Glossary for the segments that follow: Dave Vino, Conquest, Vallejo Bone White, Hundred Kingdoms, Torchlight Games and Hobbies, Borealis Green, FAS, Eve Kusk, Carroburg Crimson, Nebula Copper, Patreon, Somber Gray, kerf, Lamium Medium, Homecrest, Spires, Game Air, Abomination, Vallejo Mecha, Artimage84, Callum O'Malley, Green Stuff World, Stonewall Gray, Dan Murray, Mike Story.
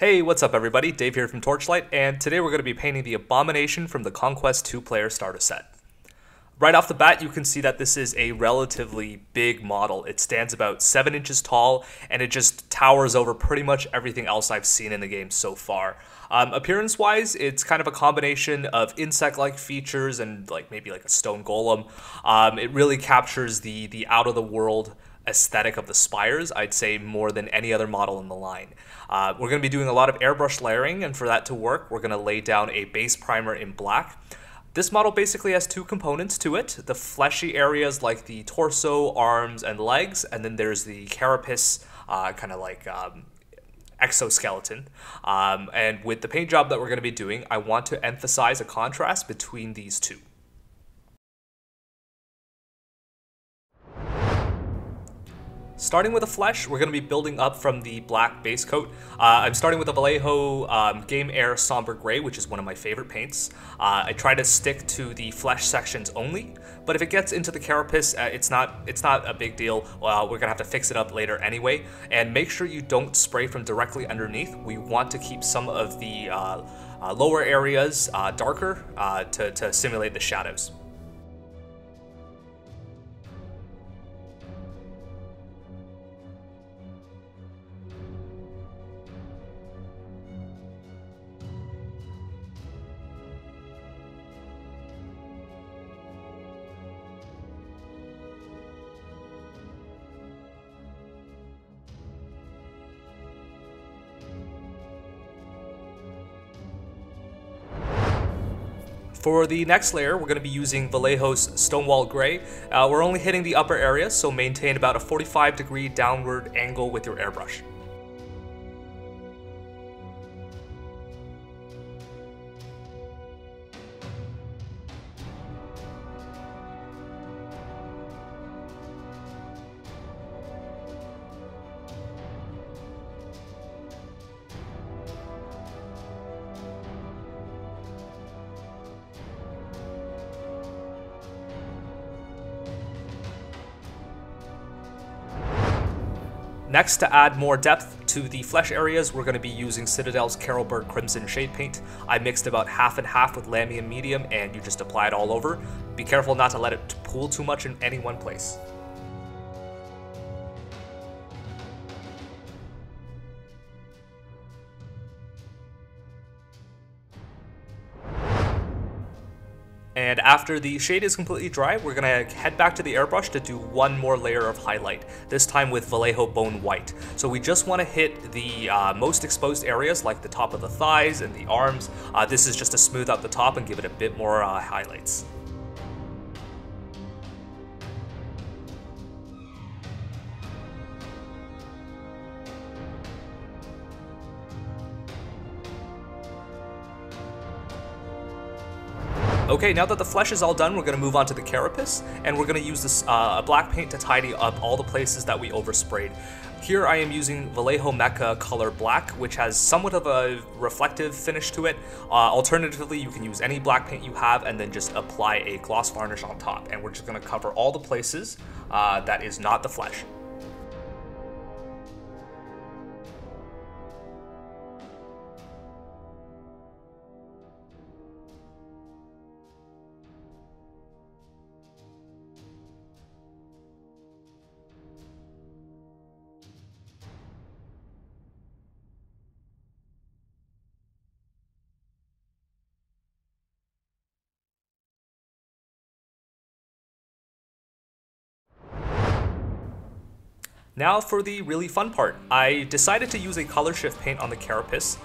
Hey, what's up everybody? Dave here from Torchlight, and today we're going to be painting the Abomination from the Conquest 2-player starter set. Right off the bat, you can see that this is a relatively big model. It stands about 7 inches tall, and it just towers over pretty much everything else I've seen in the game so far. Appearance-wise, it's kind of a combination of insect-like features and maybe a stone golem. It really captures the out-of-the-world aesthetic of the Spires, I'd say, more than any other model in the line. We're going to be doing a lot of airbrush layering, and for that to work, we're going to lay down a base primer in black. This model basically has two components to it: the fleshy areas like the torso, arms, and legs, and then there's the carapace, exoskeleton. And with the paint job that we're going to be doing, I want to emphasize a contrast between these two. Starting with the flesh, we're going to be building up from the black base coat. I'm starting with the Vallejo Game Air Somber Gray, which is one of my favorite paints. I try to stick to the flesh sections only, but if it gets into the carapace, it's not a big deal. We're going to have to fix it up later anyway. And make sure you don't spray from directly underneath. We want to keep some of the lower areas darker to simulate the shadows. For the next layer, we're going to be using Vallejo's Stonewall Gray. We're only hitting the upper area, so maintain about a 45-degree downward angle with your airbrush. Next, to add more depth to the flesh areas, we're going to be using Citadel's Carroburg Crimson shade paint. I mixed about half and half with Lamium Medium, and you just apply it all over. Be careful not to let it pool too much in any one place. And after the shade is completely dry, we're going to head back to the airbrush to do one more layer of highlight, this time with Vallejo Bone White. So we just want to hit the most exposed areas, like the top of the thighs and the arms. This is just to smooth out the top and give it a bit more highlights. Okay, now that the flesh is all done, we're going to move on to the carapace, and we're going to use this black paint to tidy up all the places that we oversprayed. Here I am using Vallejo Mecha color black, which has somewhat of a reflective finish to it. Alternatively, you can use any black paint you have and then just apply a gloss varnish on top, and we're just going to cover all the places that is not the flesh. Now for the really fun part. I decided to use a color shift paint on the carapace.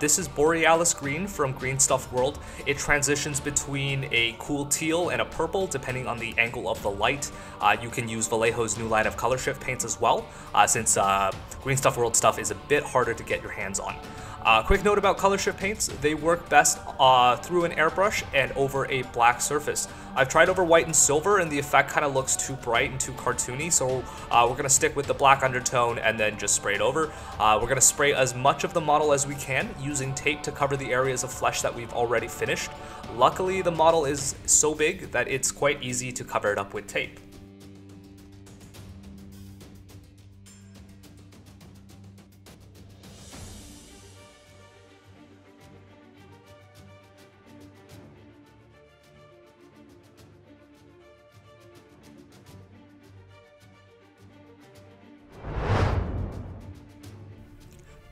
This is Borealis Green from Green Stuff World. It transitions between a cool teal and a purple depending on the angle of the light. You can use Vallejo's new line of color shift paints as well, since Green Stuff World stuff is a bit harder to get your hands on. Quick note about color shift paints: they work best through an airbrush and over a black surface. I've tried over white and silver, and the effect kind of looks too bright and too cartoony, so we're going to stick with the black undertone and then just spray it over. We're going to spray as much of the model as we can, using tape to cover the areas of flesh that we've already finished. Luckily, the model is so big that it's quite easy to cover it up with tape.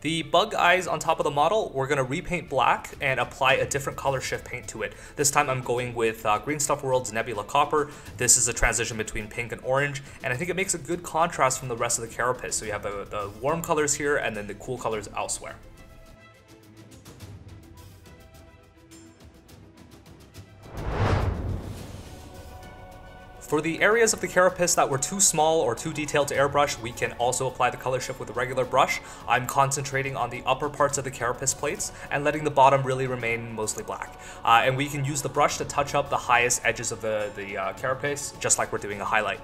The bug eyes on top of the model, we're going to repaint black and apply a different color shift paint to it. This time I'm going with Green Stuff World's Nebula Copper. This is a transition between pink and orange, and I think it makes a good contrast from the rest of the carapace. So you have the warm colors here and then the cool colors elsewhere. For the areas of the carapace that were too small or too detailed to airbrush, we can also apply the color shift with a regular brush. I'm concentrating on the upper parts of the carapace plates and letting the bottom really remain mostly black. And we can use the brush to touch up the highest edges of the carapace, just like we're doing a highlight.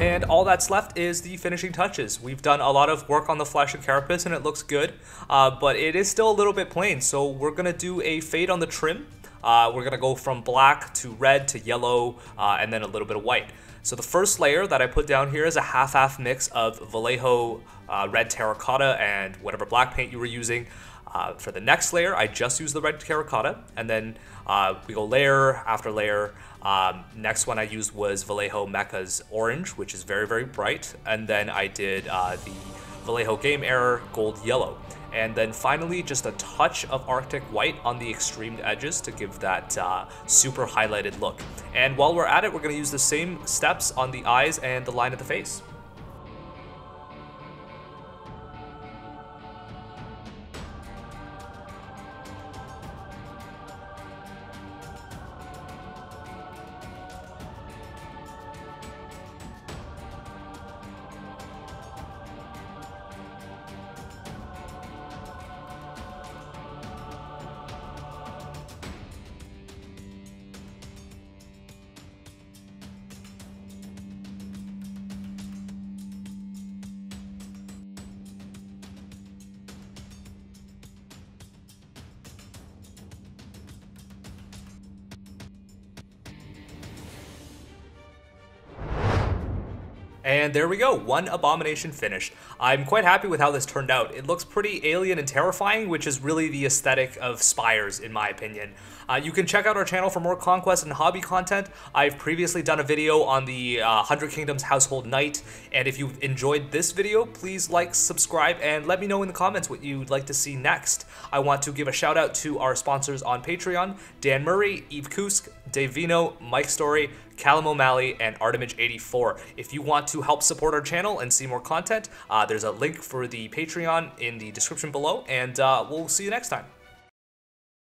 And all that's left is the finishing touches. We've done a lot of work on the flesh and carapace and it looks good, but it is still a little bit plain. So we're gonna do a fade on the trim. We're gonna go from black to red to yellow and then a little bit of white. So the first layer that I put down here is a half-half mix of Vallejo red terracotta and whatever black paint you were using. For the next layer, I just use the red terracotta, and then we go layer after layer. Next one I used was Vallejo Mecha's orange, which is very, very bright, and then I did the Vallejo Game Air gold yellow, and then finally just a touch of Arctic white on the extreme edges to give that super highlighted look. And while we're at it, we're going to use the same steps on the eyes and the line of the face. And there we go, one abomination finished. I'm quite happy with how this turned out. It looks pretty alien and terrifying, which is really the aesthetic of Spires, in my opinion. You can check out our channel for more Conquest and hobby content. I've previously done a video on the Hundred Kingdoms Household Knight, and if you enjoyed this video, please like, subscribe, and let me know in the comments what you'd like to see next. I want to give a shout out to our sponsors on Patreon, Dan Murray, Eve Kusk, Dave Vino, Mike Story, Callum O'Malley, and Artimage84. If you want to help support our channel and see more content, there's a link for the Patreon in the description below, and we'll see you next time.